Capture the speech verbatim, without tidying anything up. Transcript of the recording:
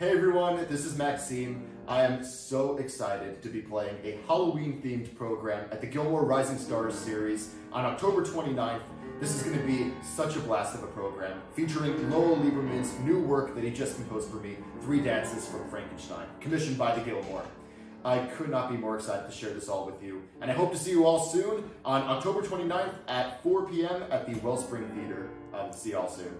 Hey everyone, this is Maxime. I am so excited to be playing a Halloween-themed program at the Gilmore Rising Stars series on October twenty-ninth. This is going to be such a blast of a program, featuring Lowell Lieberman's new work that he just composed for me, Three Dances from Frankenstein, commissioned by the Gilmore. I could not be more excited to share this all with you, and I hope to see you all soon on October twenty-ninth at four p m at the Wellspring Theater. Um, see you all soon.